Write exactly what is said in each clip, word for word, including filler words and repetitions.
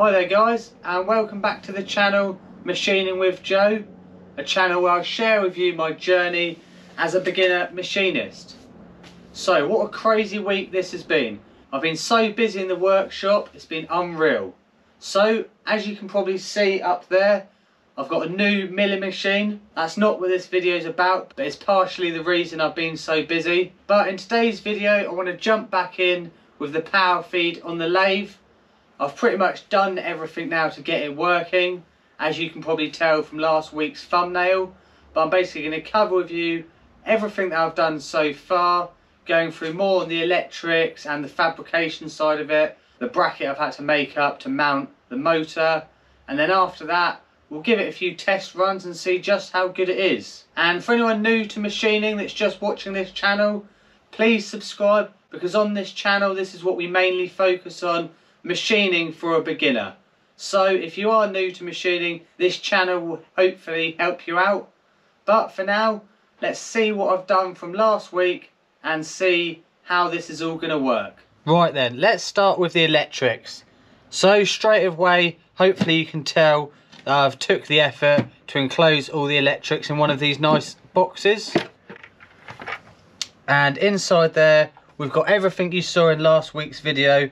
Hi there guys, and welcome back to the channel Machining with Joe, a channel where I share with you my journey as a beginner machinist. So what a crazy week this has been. I've been so busy in the workshop, it's been unreal. So as you can probably see up there, I've got a new milling machine. That's not what this video is about, but it's partially the reason I've been so busy. But in today's video I want to jump back in with the power feed on the lathe. I've pretty much done everything now to get it working, as you can probably tell from last week's thumbnail, but I'm basically going to cover with you everything that I've done so far, going through more on the electrics and the fabrication side of it, the bracket I've had to make up to mount the motor, and then after that we'll give it a few test runs and see just how good it is. And for anyone new to machining that's just watching this channel, please subscribe, because on this channel this is what we mainly focus on: machining for a beginner. So if you are new to machining, this channel will hopefully help you out. But for now, let's see what I've done from last week and see how this is all going to work. Right then, let's start with the electrics. So straight away, hopefully you can tell that I've took the effort to enclose all the electrics in one of these nice boxes. And inside there, we've got everything you saw in last week's video,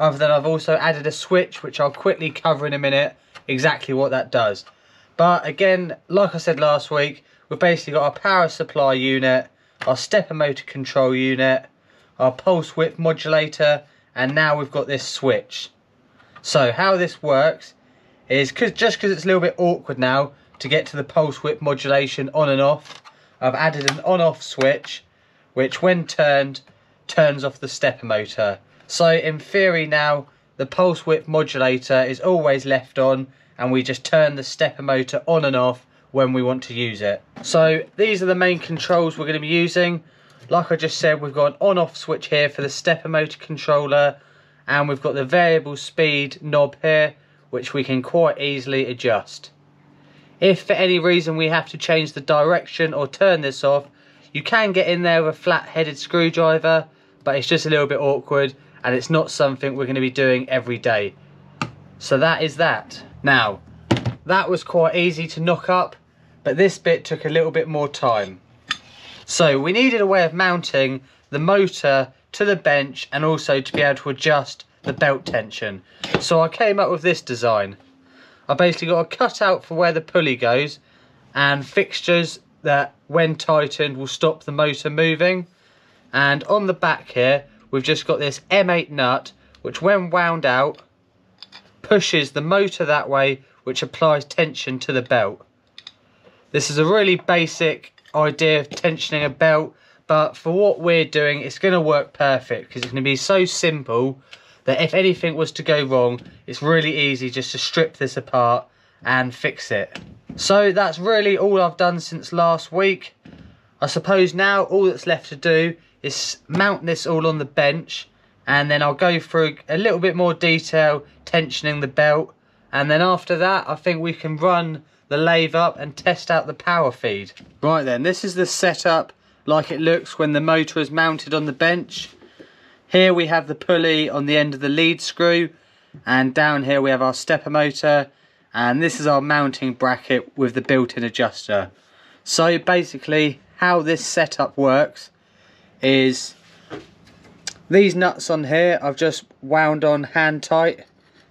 other than I've also added a switch, which I'll quickly cover in a minute exactly what that does. But again, like I said last week, we've basically got our power supply unit, our stepper motor control unit, our pulse width modulator, and now we've got this switch. So how this works is, cause, just because it's a little bit awkward now to get to the pulse width modulation on and off, I've added an on-off switch, which when turned, turns off the stepper motor. So in theory now, the pulse width modulator is always left on, and we just turn the stepper motor on and off when we want to use it. So these are the main controls we're going to be using. Like I just said, we've got an on-off switch here for the stepper motor controller, and we've got the variable speed knob here, which we can quite easily adjust. If for any reason we have to change the direction or turn this off, you can get in there with a flat-headed screwdriver, but it's just a little bit awkward, and it's not something we're going to be doing every day. So that is that. Now, that was quite easy to knock up, but this bit took a little bit more time. So we needed a way of mounting the motor to the bench and also to be able to adjust the belt tension. So I came up with this design. I basically got a cutout for where the pulley goes and fixtures that when tightened will stop the motor moving. And on the back here, we've just got this M eight nut, which when wound out, pushes the motor that way, which applies tension to the belt. This is a really basic idea of tensioning a belt, but for what we're doing, it's going to work perfect, because it's going to be so simple that if anything was to go wrong, it's really easy just to strip this apart and fix it. So that's really all I've done since last week. I suppose now all that's left to do is mount this all on the bench, and then I'll go through a little bit more detail tensioning the belt, and then after that I think we can run the lathe up and test out the power feed. Right then, this is the setup like it looks when the motor is mounted on the bench. Here we have the pulley on the end of the lead screw, and down here we have our stepper motor, and this is our mounting bracket with the built-in adjuster. So basically how this setup works is these nuts on here I've just wound on hand tight.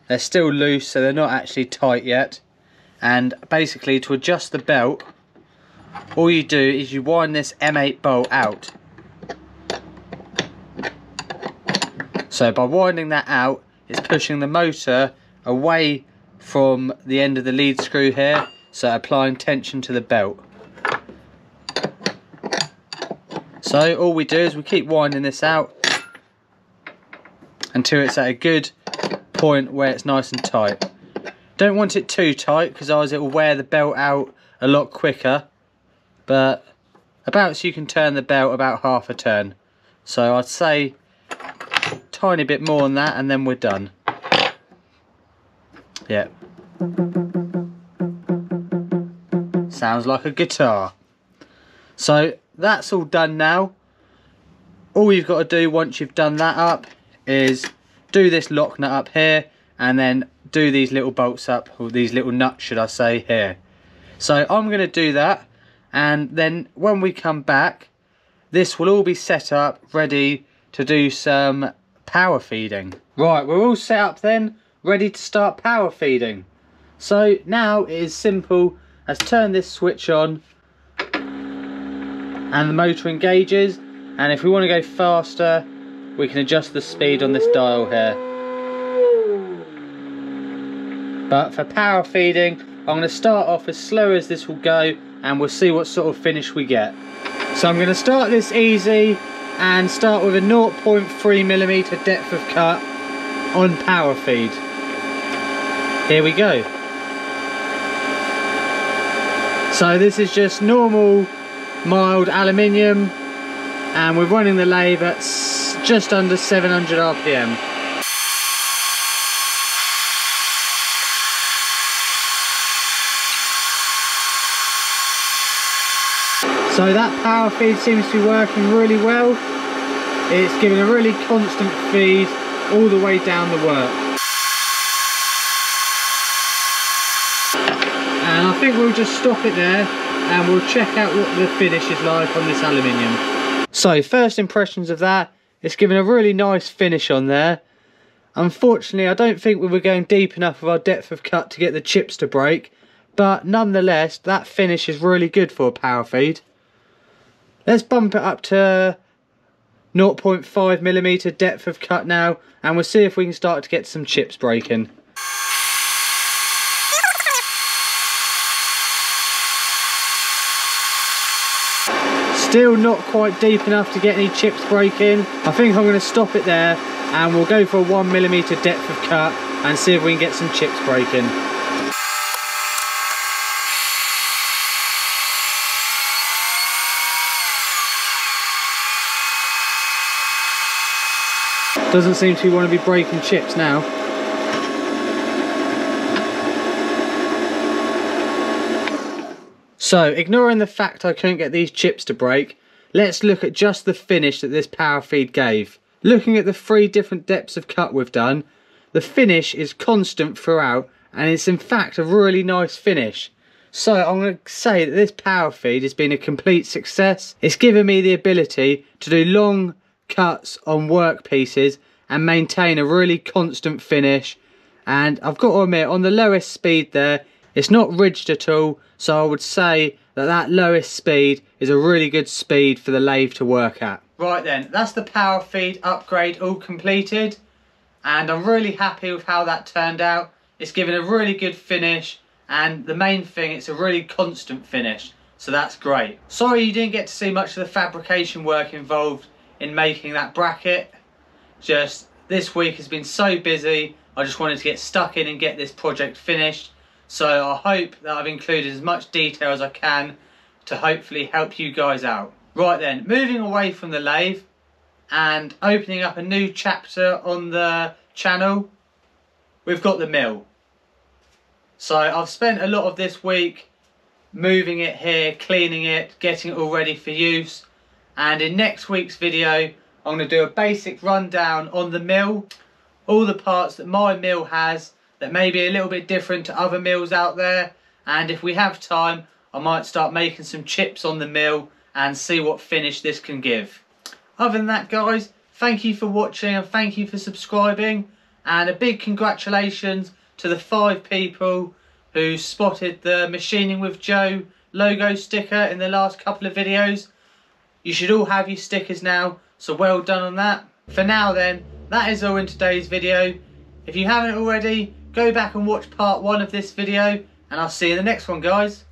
They're still loose, so they're not actually tight yet. And basically to adjust the belt, all you do is you wind this M eight bolt out. So by winding that out, it's pushing the motor away from the end of the lead screw here, so applying tension to the belt. So all we do is we keep winding this out until it's at a good point where it's nice and tight. Don't want it too tight, because otherwise it will wear the belt out a lot quicker. But about, so you can turn the belt about half a turn. So I'd say a tiny bit more on that and then we're done. Yeah. Sounds like a guitar. So that's all done now. All you've got to do once you've done that up is do this lock nut up here and then do these little bolts up, or these little nuts should I say, here. So I'm going to do that, and then when we come back this will all be set up ready to do some power feeding. Right, we're all set up then, ready to start power feeding. So now it is simple as turn this switch on and the motor engages, and if we want to go faster we can adjust the speed on this dial here. But for power feeding I'm going to start off as slow as this will go and we'll see what sort of finish we get. So I'm going to start this easy and start with a zero point three millimeter depth of cut on power feed. Here we go. So this is just normal mild aluminium and we're running the lathe at just under seven hundred R P M. So that power feed seems to be working really well. It's giving a really constant feed all the way down the work. And I think we'll just stop it there and we'll check out what the finish is like on this aluminium. So first impressions of that, it's given a really nice finish on there. Unfortunately I don't think we were going deep enough with our depth of cut to get the chips to break, but nonetheless that finish is really good for a power feed. Let's bump it up to zero point five millimeter depth of cut now and we'll see if we can start to get some chips breaking. Still not quite deep enough to get any chips breaking. I think I'm going to stop it there and we'll go for a one millimeter depth of cut and see if we can get some chips breaking. Doesn't seem to want to be breaking chips now. So, ignoring the fact I couldn't get these chips to break, let's look at just the finish that this power feed gave. Looking at the three different depths of cut we've done, the finish is constant throughout and it's in fact a really nice finish. So I'm going to say that this power feed has been a complete success. It's given me the ability to do long cuts on work pieces and maintain a really constant finish, and I've got to admit on the lowest speed there it's not ridged at all, so I would say that that lowest speed is a really good speed for the lathe to work at. Right then, that's the power feed upgrade all completed, and I'm really happy with how that turned out. It's given a really good finish, and the main thing, it's a really constant finish, so that's great. Sorry you didn't get to see much of the fabrication work involved in making that bracket. Just this week has been so busy, I just wanted to get stuck in and get this project finished. So I hope that I've included as much detail as I can to hopefully help you guys out. Right then, moving away from the lathe and opening up a new chapter on the channel, we've got the mill. So I've spent a lot of this week moving it here, cleaning it, getting it all ready for use. And in next week's video, I'm going to do a basic rundown on the mill, all the parts that my mill has, that may be a little bit different to other mills out there, and if we have time I might start making some chips on the mill and see what finish this can give. Other than that guys, thank you for watching and thank you for subscribing, and a big congratulations to the five people who spotted the Machining with Joe logo sticker in the last couple of videos. You should all have your stickers now, so well done on that. For now then, that is all in today's video. If you haven't already, go back and watch part one of this video, and I'll see you in the next one guys.